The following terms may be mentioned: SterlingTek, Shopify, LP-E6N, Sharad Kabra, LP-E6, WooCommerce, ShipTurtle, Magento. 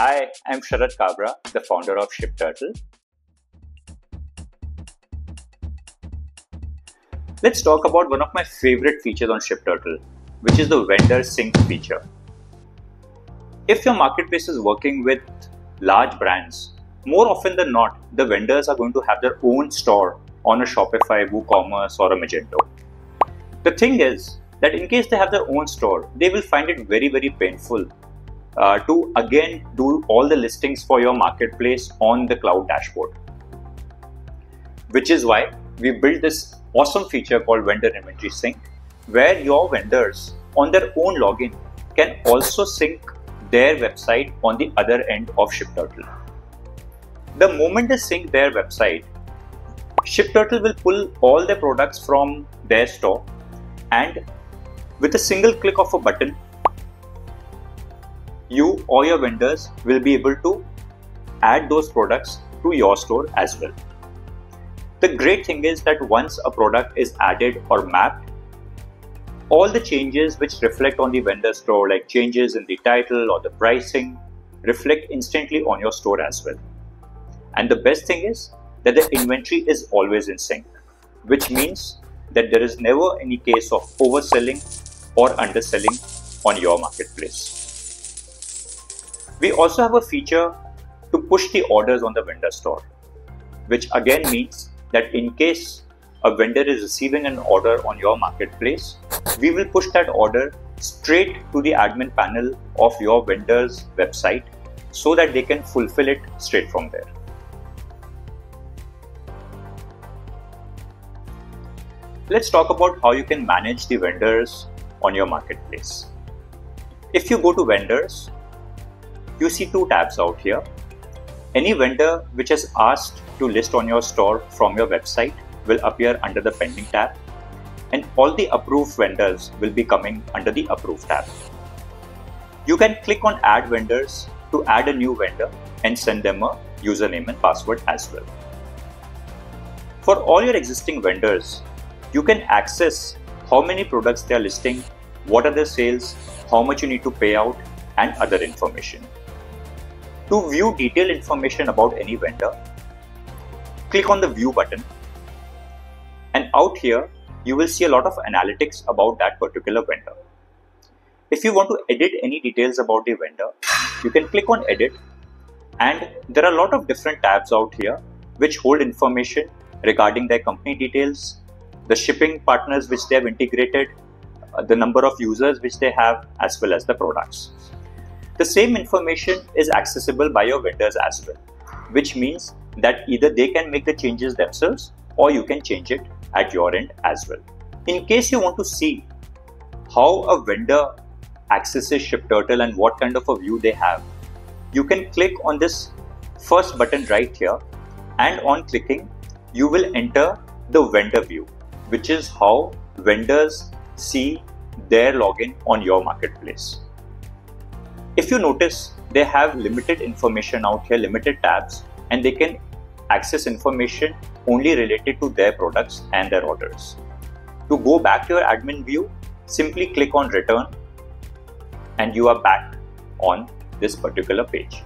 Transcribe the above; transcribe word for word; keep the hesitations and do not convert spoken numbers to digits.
Hi, I'm Sharad Kabra, the founder of ShipTurtle. Let's talk about one of my favorite features on ShipTurtle, which is the vendor sync feature. If your marketplace is working with large brands, more often than not, the vendors are going to have their own store on a Shopify, WooCommerce or a Magento. The thing is that in case they have their own store, they will find it very, very painful Uh, to again do all the listings for your marketplace on the cloud dashboard, which is why we built this awesome feature called vendor inventory sync, where your vendors on their own login can also sync their website on the other end of ShipTurtle. The moment they sync their website, ShipTurtle will pull all their products from their store, and with a single click of a button, you or your vendors will be able to add those products to your store as well. The great thing is that once a product is added or mapped, all the changes which reflect on the vendor store, like changes in the title or the pricing, reflect instantly on your store as well. And the best thing is that the inventory is always in sync, which means that there is never any case of overselling or underselling on your marketplace. We also have a feature to push the orders on the vendor store, which again means that in case a vendor is receiving an order on your marketplace, we will push that order straight to the admin panel of your vendor's website so that they can fulfill it straight from there. Let's talk about how you can manage the vendors on your marketplace. If you go to vendors, you see two tabs out here. Any vendor which has asked to list on your store from your website will appear under the pending tab, and all the approved vendors will be coming under the approved tab. You can click on add vendors to add a new vendor and send them a username and password as well. For all your existing vendors, you can access how many products they are listing, what are their sales, how much you need to pay out, and other information. To view detailed information about any vendor, click on the View button, and out here you will see a lot of analytics about that particular vendor. If you want to edit any details about the vendor, you can click on Edit, and there are a lot of different tabs out here which hold information regarding their company details, the shipping partners which they have integrated, the number of users which they have, as well as the products. The same information is accessible by your vendors as well, which means that either they can make the changes themselves or you can change it at your end as well. In case you want to see how a vendor accesses ShipTurtle and what kind of a view they have, you can click on this first button right here, and on clicking you will enter the vendor view, which is how vendors see their login on your marketplace. If you notice, they have limited information out here, limited tabs, and they can access information only related to their products and their orders. To go back to your admin view, simply click on return, and you are back on this particular page.